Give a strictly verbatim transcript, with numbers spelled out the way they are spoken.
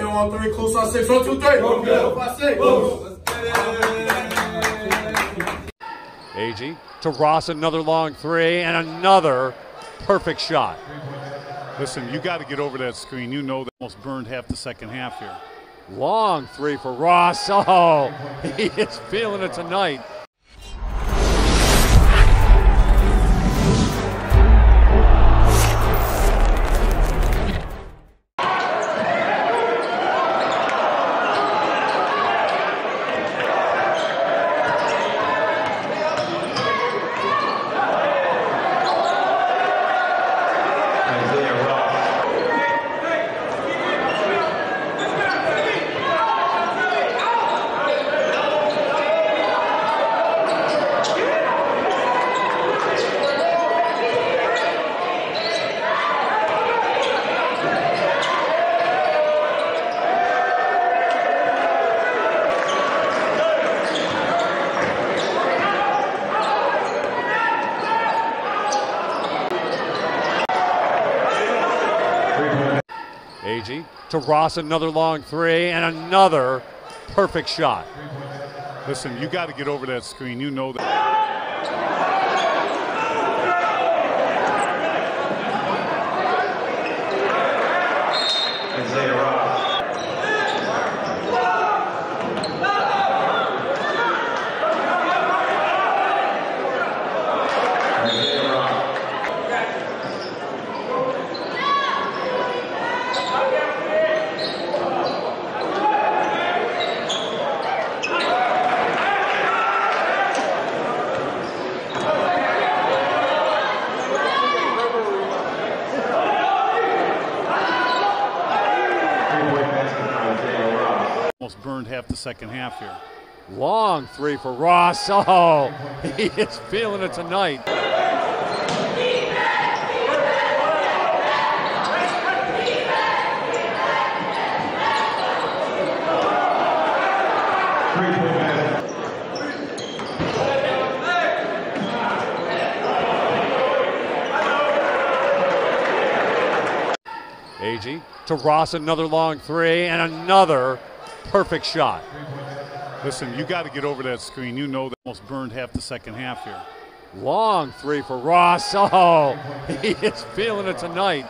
Okay, on three, close on six. One, two, three. Go, go, five, six. Close. Agee to Ross, another long three, and another perfect shot. Listen, you got to get over that screen. You know that almost burned half the second half here. Long three for Ross. Oh, he is feeling it tonight. Isaiah Ross. Agee to Ross, another long three, and another perfect shot. Listen, you got to get over that screen. You know that. Isaiah Ross. Burned half the second half here. Long three for Ross. Oh, he is feeling it tonight. Agee to Ross, another long three, and another perfect shot. Listen, you got to get over that screen. You know that almost burned half the second half here. Long three for Ross. Oh, he is feeling it tonight.